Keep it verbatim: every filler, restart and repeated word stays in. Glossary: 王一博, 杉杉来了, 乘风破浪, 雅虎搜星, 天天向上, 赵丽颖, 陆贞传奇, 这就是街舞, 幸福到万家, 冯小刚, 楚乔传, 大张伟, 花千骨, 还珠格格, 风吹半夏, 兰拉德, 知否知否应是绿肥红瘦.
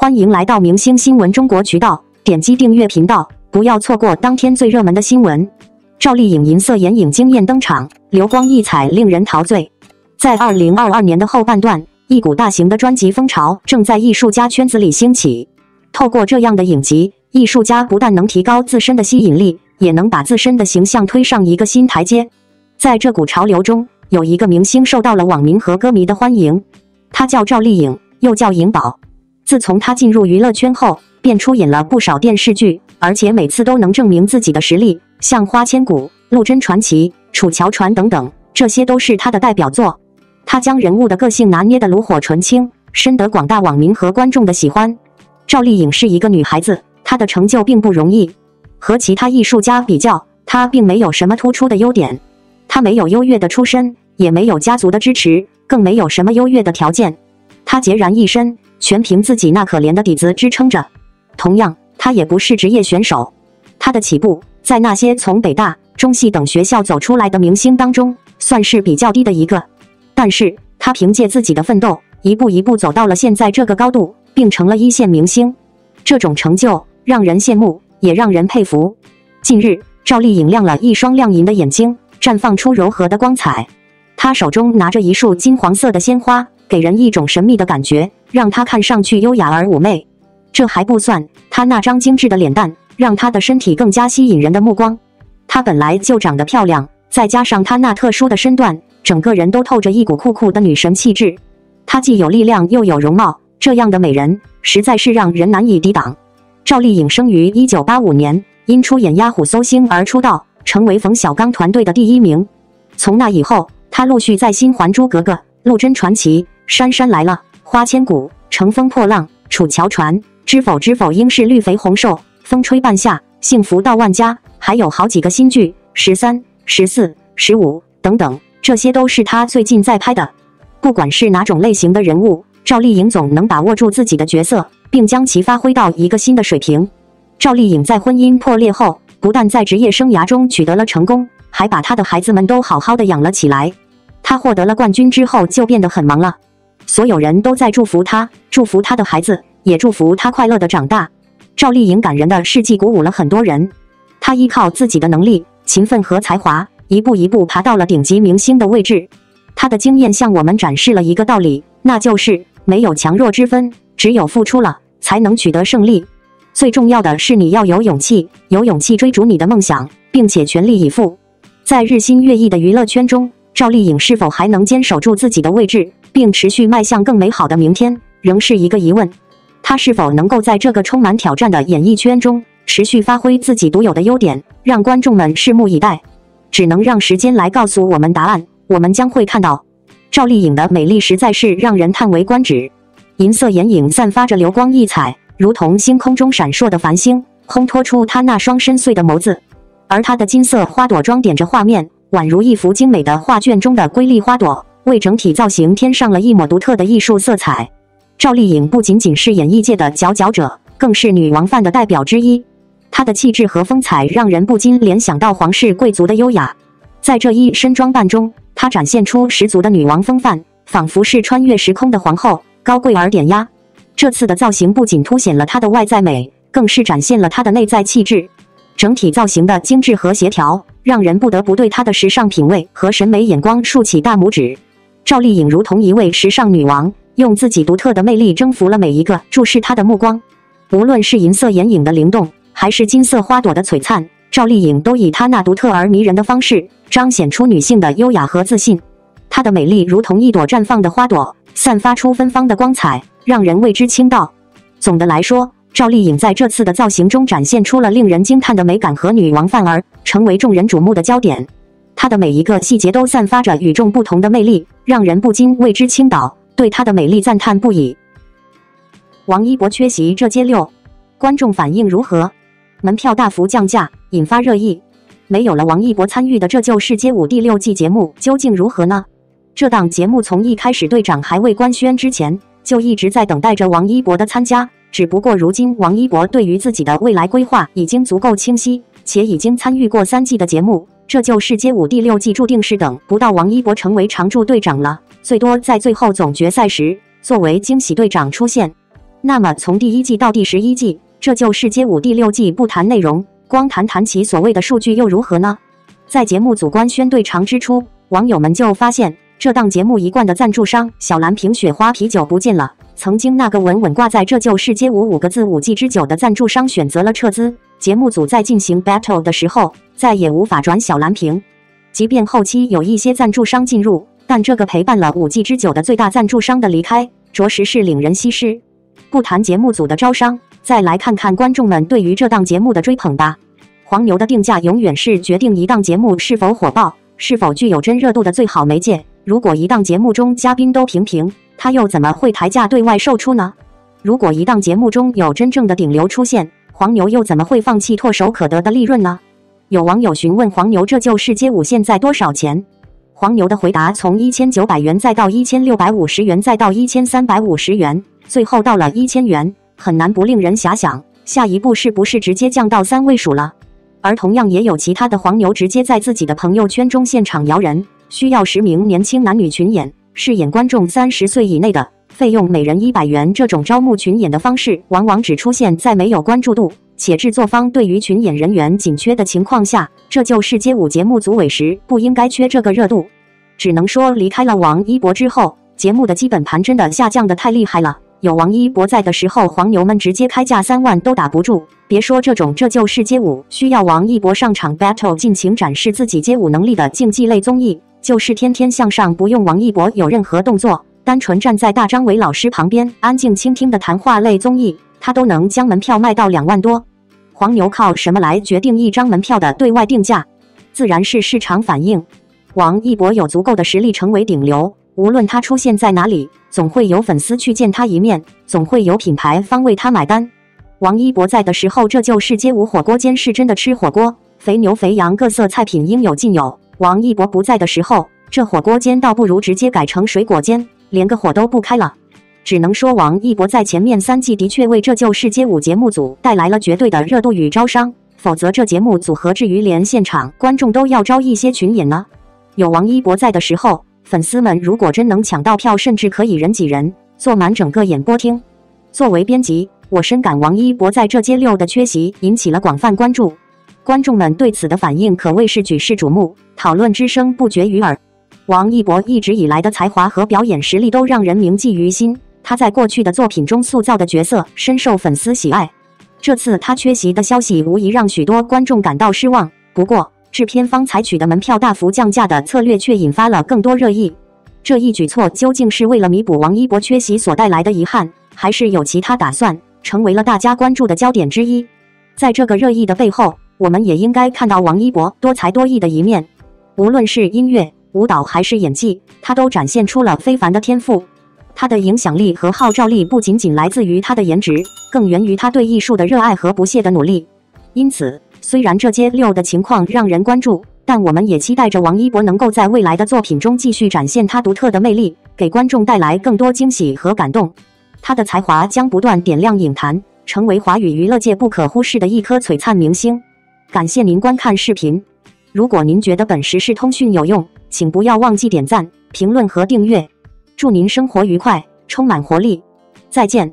欢迎来到明星新闻中国渠道，点击订阅频道，不要错过当天最热门的新闻。赵丽颖银色眼影惊艳登场，流光溢彩令人陶醉。在二零二二年的后半段，一股大型的专辑风潮正在艺术家圈子里兴起。透过这样的影集，艺术家不但能提高自身的吸引力，也能把自身的形象推上一个新台阶。在这股潮流中，有一个明星受到了网民和歌迷的欢迎，她叫赵丽颖，又叫颖宝。自从她进入娱乐圈后，便出演了不少电视剧，而且每次都能证明自己的实力，像《花千骨》《陆贞传奇》《楚乔传》等等，这些都是她的代表作。她将人物的个性拿捏得炉火纯青，深得广大网民和观众的喜欢。赵丽颖是一个女孩子，她的成就并不容易。和其他艺术家比较，她并没有什么突出的优点，她没有优越的出身，也没有家族的支持，更没有什么优越的条件。她孑然一身，全凭自己那可怜的底子支撑着。同样，她也不是职业选手，她的起步在那些从北大、中戏等学校走出来的明星当中，算是比较低的一个。但是，她凭借自己的奋斗，一步一步走到了现在这个高度，并成了一线明星。这种成就让人羡慕，也让人佩服。近日，赵丽颖亮了一双亮银的眼睛，绽放出柔和的光彩。她手中拿着一束金黄色的鲜花，给人一种神秘的感觉，让她看上去优雅而妩媚。这还不算，她那张精致的脸蛋，让她的身体更加吸引人的目光。她本来就长得漂亮，再加上她那特殊的身段，整个人都透着一股酷酷的女神气质。她既有力量又有容貌，这样的美人，实在是让人难以抵挡。赵丽颖生于一九八五年，因出演雅虎搜星而出道，成为冯小刚团队的第一名。从那以后，她陆续在新《还珠格格》《陆贞传奇》《杉杉来了》《花千骨》《乘风破浪》《楚乔传》《知否知否应是绿肥红瘦》《风吹半夏》《幸福到万家》，还有好几个新剧《十三》《十四》《十五》等等，这些都是她最近在拍的。不管是哪种类型的人物，赵丽颖总能把握住自己的角色，并将其发挥到一个新的水平。赵丽颖在婚姻破裂后，不但在职业生涯中取得了成功，还把她的孩子们都好好的养了起来。她获得了冠军之后就变得很忙了，所有人都在祝福她，祝福她的孩子，也祝福她快乐的长大。赵丽颖感人的事迹鼓舞了很多人，她依靠自己的能力、勤奋和才华，一步一步爬到了顶级明星的位置。她的经验向我们展示了一个道理，那就是没有强弱之分，只有付出了才能取得胜利。最重要的是你要有勇气，有勇气追逐你的梦想，并且全力以赴。在日新月异的娱乐圈中，赵丽颖是否还能坚守住自己的位置，并持续迈向更美好的明天，仍是一个疑问。她是否能够在这个充满挑战的演艺圈中，持续发挥自己独有的优点，让观众们拭目以待？只能让时间来告诉我们答案，我们将会看到。赵丽颖的美丽实在是让人叹为观止，银色眼影散发着流光溢彩，如同星空中闪烁的繁星，烘托出她那双深邃的眸子。而她的金色花朵装点着画面，宛如一幅精美的画卷中的瑰丽花朵，为整体造型添上了一抹独特的艺术色彩。赵丽颖不仅仅是演艺界的佼佼者，更是女王范的代表之一。她的气质和风采让人不禁联想到皇室贵族的优雅，在这一身装扮中，她展现出十足的女王风范，仿佛是穿越时空的皇后，高贵而典雅。这次的造型不仅凸显了她的外在美，更是展现了她的内在气质。整体造型的精致和协调，让人不得不对她的时尚品味和审美眼光竖起大拇指。赵丽颖如同一位时尚女王，用自己独特的魅力征服了每一个注视她的目光。无论是银色眼影的灵动，还是金色花朵的璀璨，赵丽颖都以她那独特而迷人的方式彰显出女性的优雅和自信。她的美丽如同一朵绽放的花朵，散发出芬芳的光彩，让人为之倾倒。总的来说，赵丽颖在这次的造型中展现出了令人惊叹的美感和女王范儿，成为众人瞩目的焦点。她的每一个细节都散发着与众不同的魅力，让人不禁为之倾倒，对她的美丽赞叹不已。王一博缺席这届六，观众反应如何？门票大幅降价，引发热议。没有了王一博参与的《这就是街舞》第六季节目究竟如何呢？这档节目从一开始队长还未官宣之前，就一直在等待着王一博的参加，只不过如今王一博对于自己的未来规划已经足够清晰，且已经参与过三季的节目，《这就是街舞》第六季注定是等不到王一博成为常驻队长了，最多在最后总决赛时作为惊喜队长出现。那么从第一季到第十一季，这就是街舞第六季，不谈内容，光谈谈其所谓的数据又如何呢？在节目组官宣对长之初，网友们就发现这档节目一贯的赞助商小蓝瓶雪花啤酒不见了。曾经那个稳稳挂在这就是街舞五个字五季之久的赞助商选择了撤资，节目组在进行 battle 的时候再也无法转小蓝瓶。即便后期有一些赞助商进入，但这个陪伴了五季之久的最大赞助商的离开，着实是令人唏嘘。不谈节目组的招商，再来看看观众们对于这档节目的追捧吧。黄牛的定价永远是决定一档节目是否火爆、是否具有真热度的最好媒介。如果一档节目中嘉宾都平平，他又怎么会抬价对外售出呢？如果一档节目中有真正的顶流出现，黄牛又怎么会放弃唾手可得的利润呢？有网友询问黄牛这就是街舞现在多少钱，黄牛的回答从一千九百元再到一千六百五十元再到一千三百五十元，最后到了一千元，很难不令人遐想下一步是不是直接降到三位数了。而同样也有其他的黄牛直接在自己的朋友圈中现场摇人，需要十名年轻男女群演，饰演观众三十岁以内的，费用每人一百元。这种招募群演的方式往往只出现在没有关注度且制作方对于群演人员紧缺的情况下，这就是街舞节目组委实不应该缺这个热度。只能说离开了王一博之后，节目的基本盘真的下降得太厉害了，有王一博在的时候，黄牛们直接开价三万都打不住，别说这种这就是街舞需要王一博上场 battle 尽情展示自己街舞能力的竞技类综艺，就是天天向上不用王一博有任何动作，单纯站在大张伟老师旁边安静倾听的谈话类综艺，他都能将门票卖到两万多。黄牛靠什么来决定一张门票的对外定价？自然是市场反应。王一博有足够的实力成为顶流，无论他出现在哪里，总会有粉丝去见他一面，总会有品牌方为他买单。王一博在的时候，这就是街舞火锅间是真的吃火锅，肥牛肥羊各色菜品应有尽有。王一博不在的时候，这火锅间倒不如直接改成水果间，连个火都不开了。只能说王一博在前面三季的确为这就是街舞节目组带来了绝对的热度与招商，否则这节目组何至于连现场观众都要招一些群演呢？有王一博在的时候，粉丝们如果真能抢到票，甚至可以人挤人坐满整个演播厅。作为编辑，我深感王一博在这街六的缺席引起了广泛关注，观众们对此的反应可谓是举世瞩目，讨论之声不绝于耳。王一博一直以来的才华和表演实力都让人铭记于心，他在过去的作品中塑造的角色深受粉丝喜爱。这次他缺席的消息无疑让许多观众感到失望，不过制片方采取的门票大幅降价的策略却引发了更多热议。这一举措究竟是为了弥补王一博缺席所带来的遗憾，还是有其他打算，成为了大家关注的焦点之一。在这个热议的背后，我们也应该看到王一博多才多艺的一面，无论是音乐、舞蹈还是演技，他都展现出了非凡的天赋。他的影响力和号召力不仅仅来自于他的颜值，更源于他对艺术的热爱和不懈的努力。因此，虽然这街六的情况让人关注，但我们也期待着王一博能够在未来的作品中继续展现他独特的魅力，给观众带来更多惊喜和感动。他的才华将不断点亮影坛，成为华语娱乐界不可忽视的一颗璀璨明星。感谢您观看视频，如果您觉得本时事通讯有用，请不要忘记点赞、评论和订阅。祝您生活愉快，充满活力，再见。